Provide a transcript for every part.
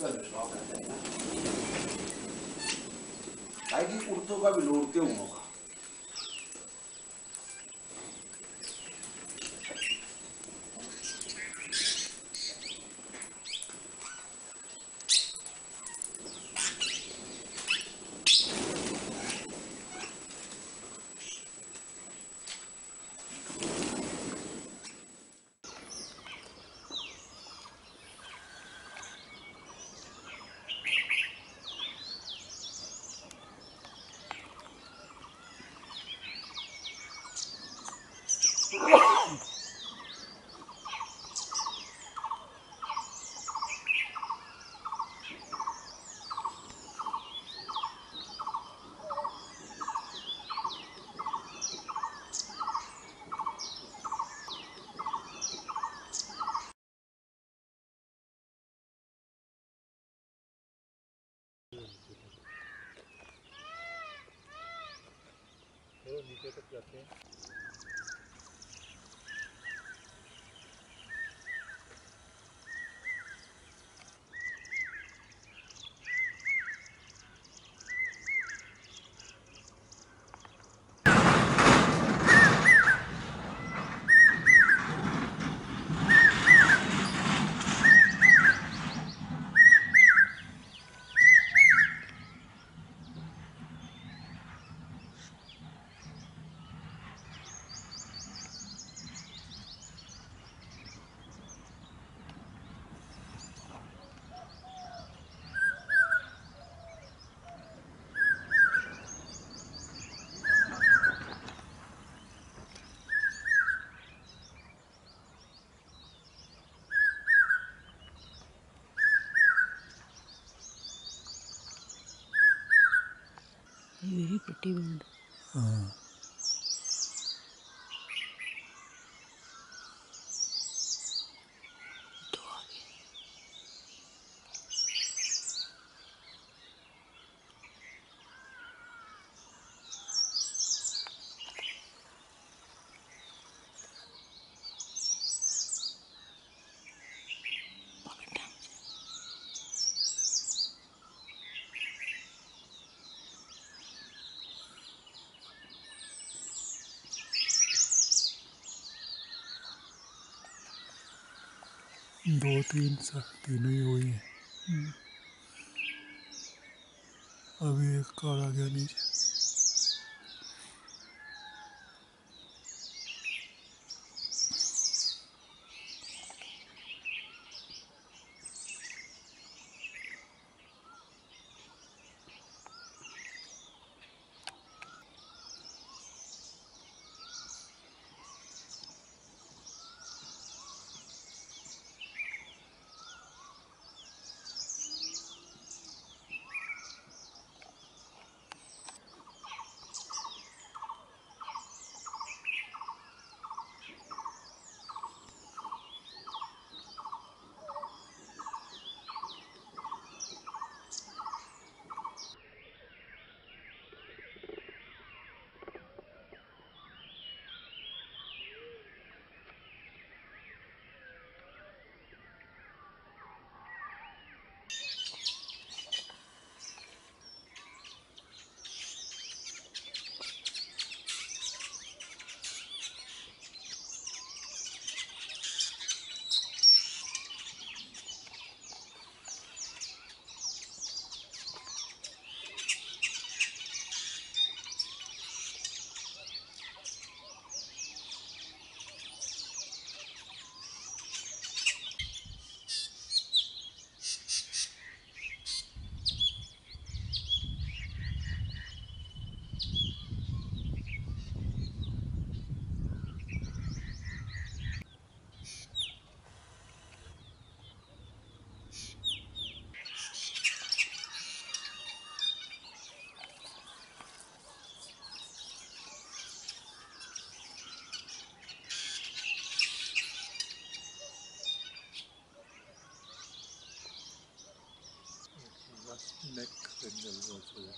का झुकाव करते हैं ना, ताकि उड़तों का भी लौटते ऊँगों का। नीचे तक जाते हैं। यही पट्टी बंद। हाँ दो तीन सर तीनों ही हुई हैं। अभी एक कार आ गया नीचे। Neck spindle also.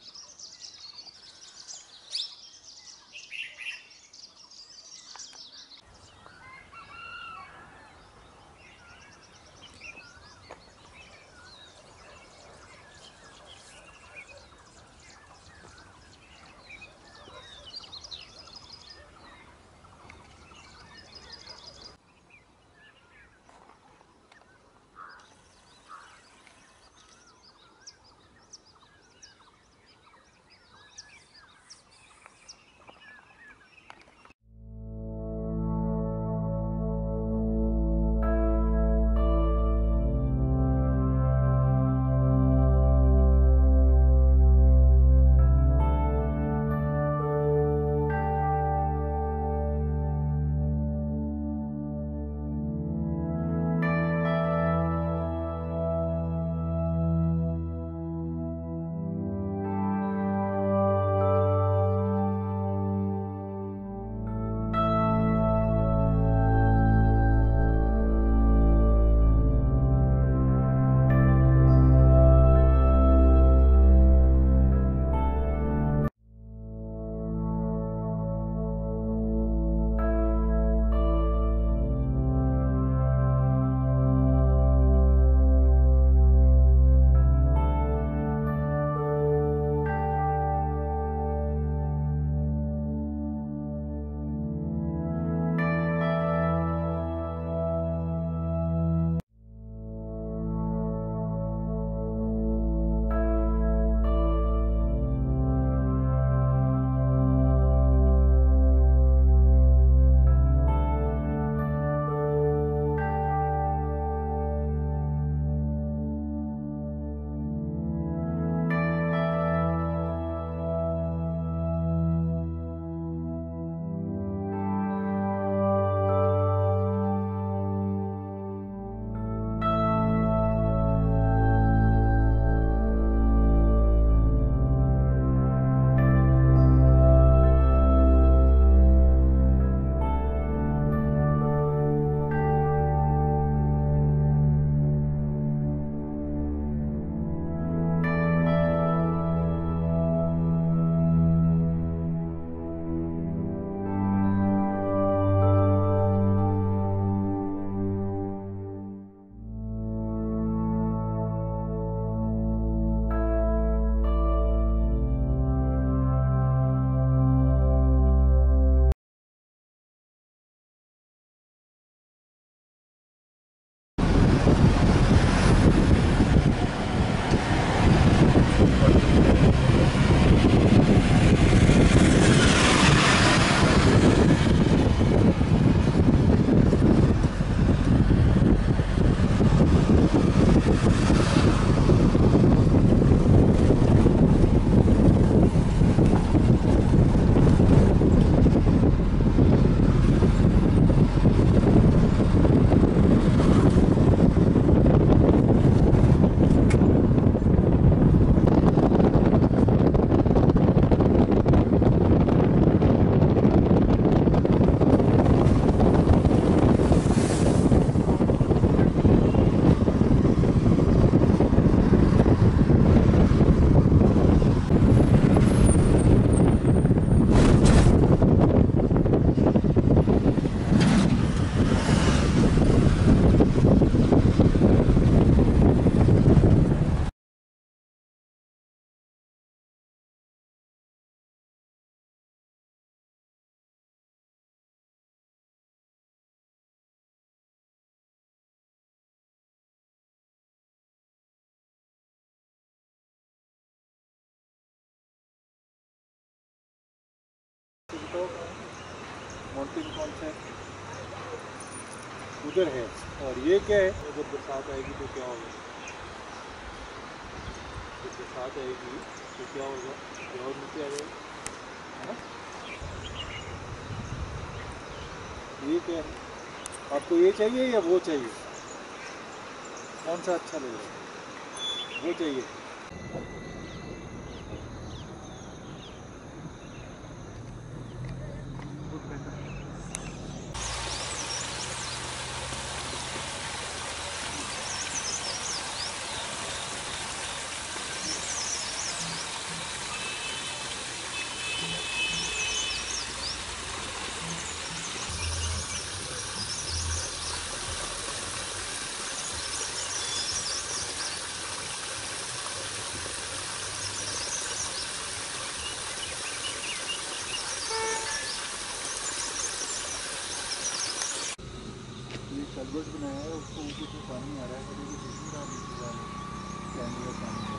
तो माउंटेन कौन सा है, उधर है। और ये क्या है, अगर बरसात आएगी तो क्या होगा, जब बरसात आएगी तो क्या होगा, ये और नीचे आ जाएगा, है ना। ये क्या है, आपको ये चाहिए या वो चाहिए, कौन सा अच्छा लगेगा, वो चाहिए। शलबर्ट बनाया है, उसको ऊपर से पानी आ रहा है, कभी दूसरी बार कैमरे का पानी आ रहा है।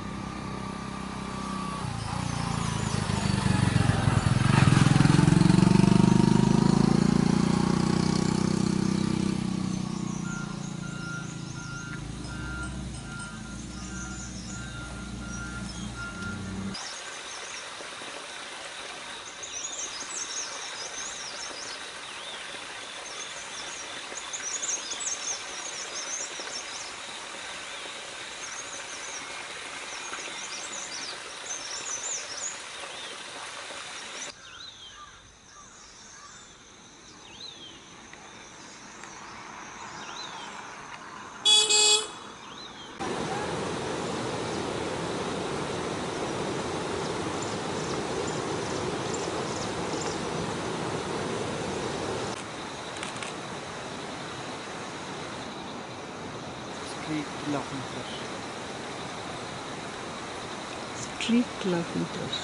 Street love meters.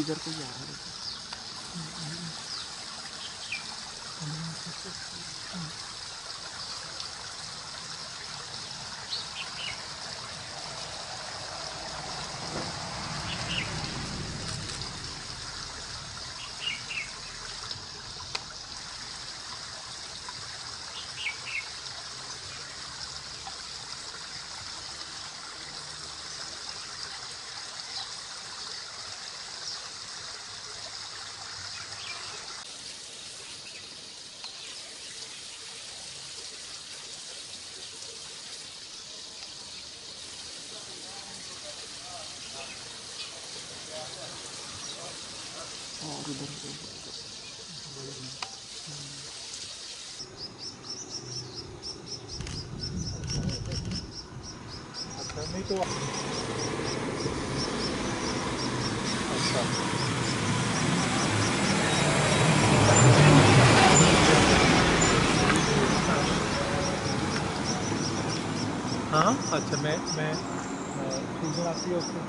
इधर को जा रहा है। तो अच्छा हाँ, अच्छा मैं चीज़ें आती है उसमें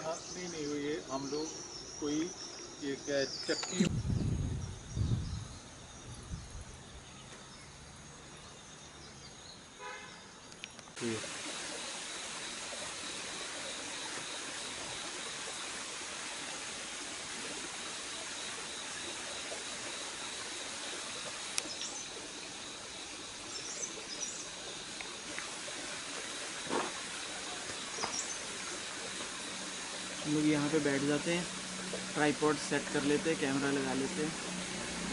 हम नहीं हुई है। हम लोग कोई ये क्या है, चक्की लोग यहाँ पे बैठ जाते हैं, ट्राइपॉड सेट कर लेते हैं, कैमरा लगा लेते हैं,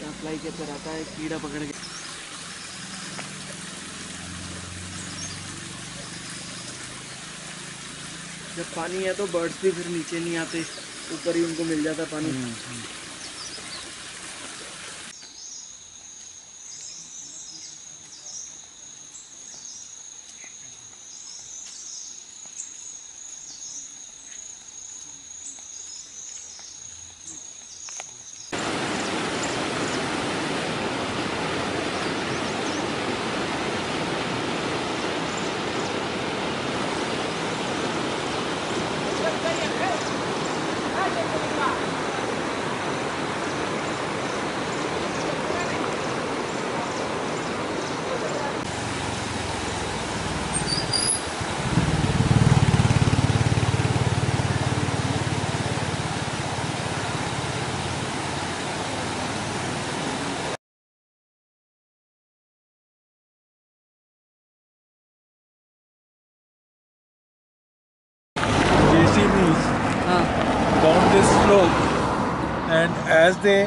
यहाँ फ्लाई कैप्चर आता है, कीड़ा पकड़ के जब पानी है तो बर्ड्स भी फिर नीचे नहीं आते, ऊपर ही उनको मिल जाता पानी। And as they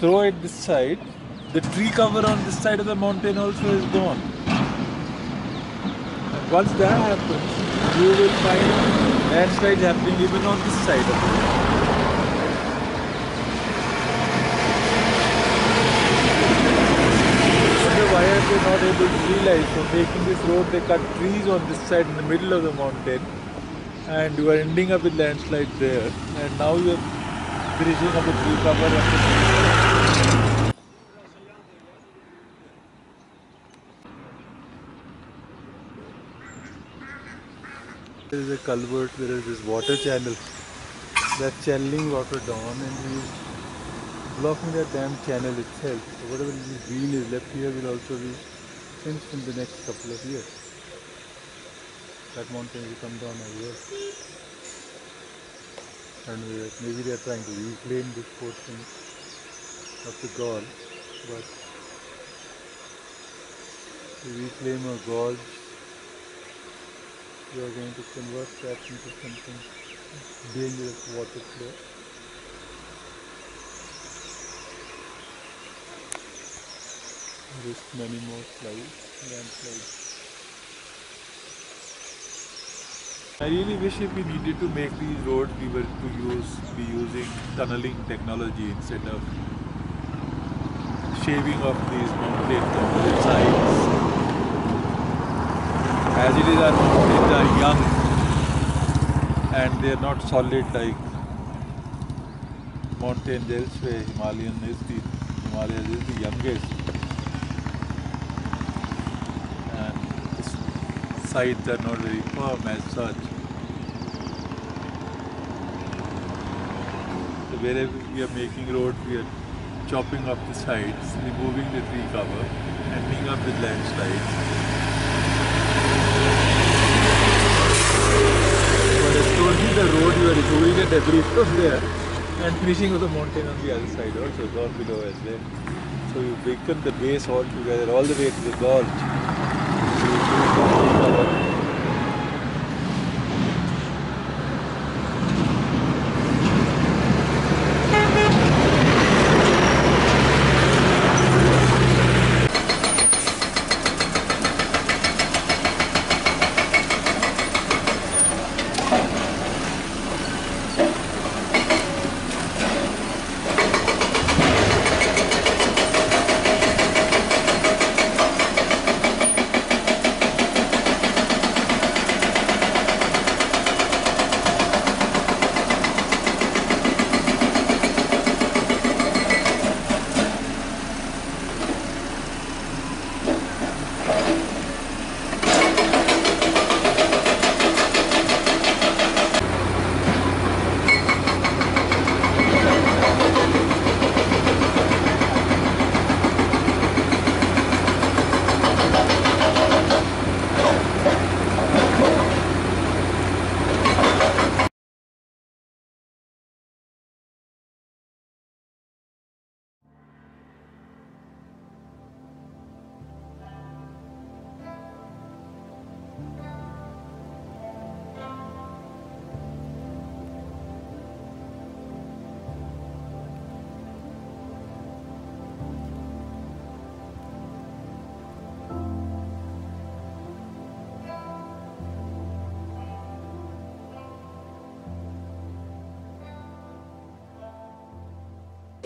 throw it this side, the tree cover on this side of the mountain also is gone. Once that happens, you will find landslides happening even on this side of the mountain. The wires were not able to realize, so making this road they cut trees on this side in the middle of the mountain. And you are ending up with landslide there, and now you are bridging up with tree cover on the side. There is a culvert, there is this water channel. They are channeling water down and blocking the damn channel itself. So whatever this green is left here will also be finished in the next couple of years. That mountain will come down as well. And maybe they are trying to reclaim this portion of the gorge, but to reclaim a gorge, you are going to convert that into something dangerous water flow. Risk many more slides, landslides. I really wish if we needed to make these roads, we were to be using tunneling technology instead of shaving off these mountain sides. As it is, our mountains are young and they are not solid like mountains elsewhere. Himalayas is the youngest, and the sides are not very firm as such. Wherever we are making road, we are chopping up the sides, removing the tree cover, ending up with landslides. But as told you, the road you are removing the debris from there and finishing with the mountain on the other side also, down below as well. So you weaken the base all together, all the way to the gorge. So you remove the tree cover.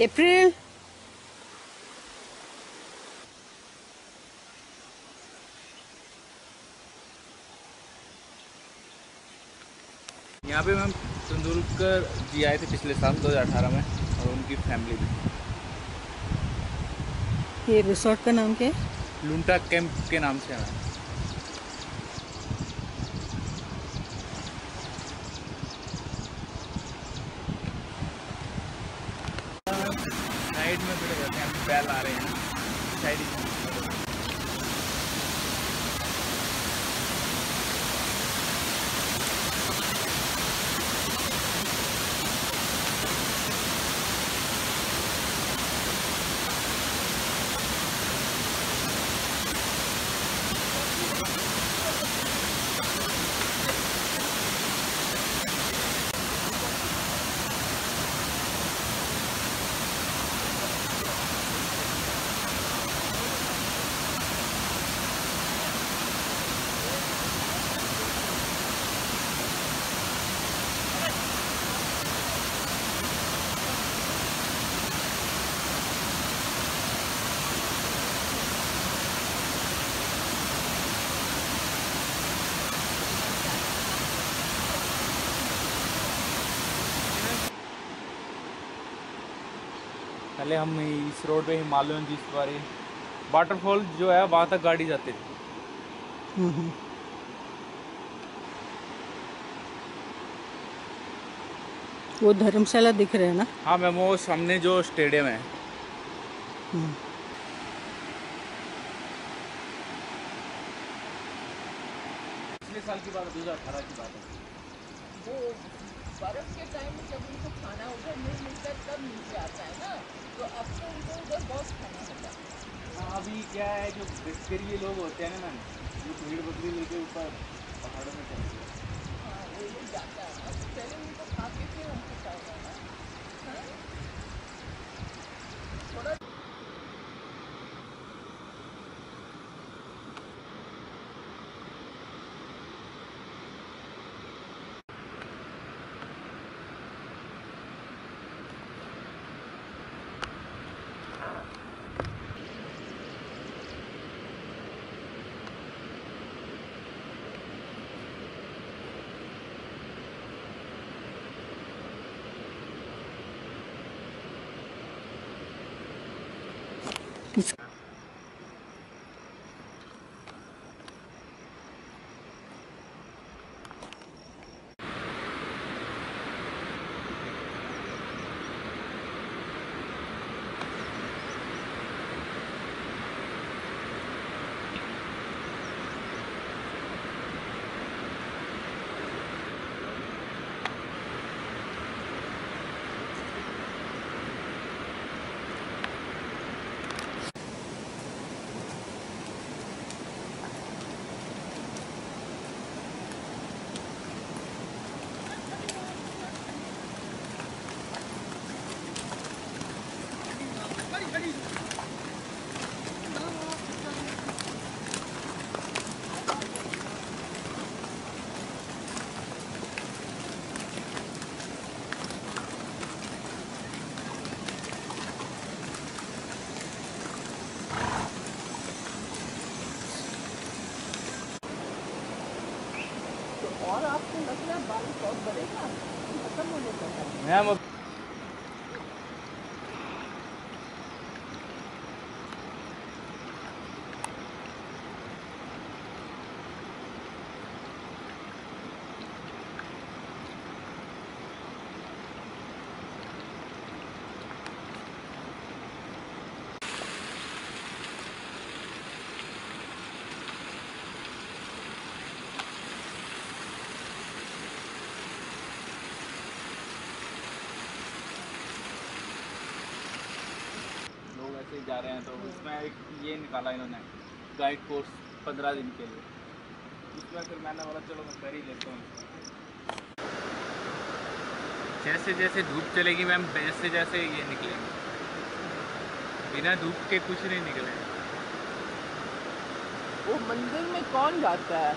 अप्रैल, यहाँ पे ma'am Tendulkar जी आए थे पिछले साल 2018 में और उनकी family भी। ये रिसोर्ट का नाम क्या है? लुंटा कैंप के नाम से है। साइड में बैठे जाते हैं, बैल आ रहे हैं साइड। पहले हम इस रोड पे हिमालयन जिस बार वाटरफॉल जो है वहाँ तक गाड़ी जाती थी। वो धर्मशाला दिख रहे है ना? हाँ मैम, वो सामने जो स्टेडियम है। पिछले साल की बात 2018 की बात है। वो बर्फ के टाइम में जब उनको खाना उधर नहीं मिलता तब नीचे आता है ना, तो अब तो उनको उधर बहुत खाना मिलता है। हाँ अभी क्या है, जो बिस्करी लोग होते हैं ना, जो भीड़ बकरी लेके ऊपर पहाड़ों में चलते हैं। हाँ वो लोग जाता है, अब पहले उनको खा के फिर उनको चाहता है ना थोड़ा। और आपको लग रहा है बारिश बहुत बढ़ेगा, खत्म होने को है। मैम जा रहे हैं तो उसमें एक ये निकाला इन्होंने गाइड कोर्स 15 दिन के लिए, उसमें फिर मैंने बोला चलो मैं कर ही लेता हूँ। जैसे जैसे धूप चलेगी मैम वैसे जैसे ये निकलेंगे, बिना धूप के कुछ नहीं निकलेगा। वो मंदिर में कौन जाता है?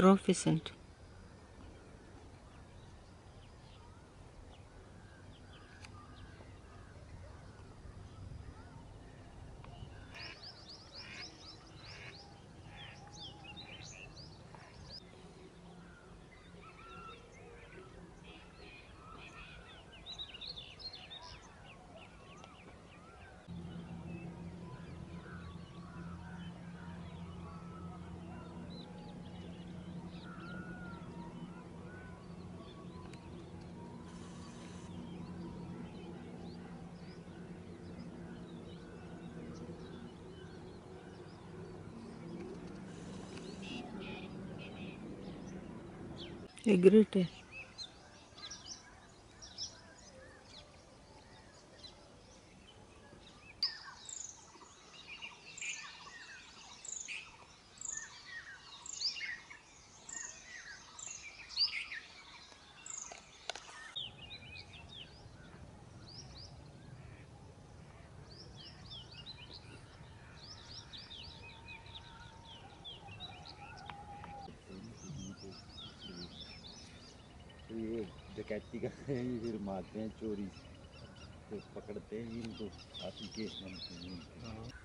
coefficient. ये ग्रेट है। डकैती करते हैं ये, फिर मारते हैं चोरी, फिर पकड़ते हैं इनको, आती केस बनते हैं।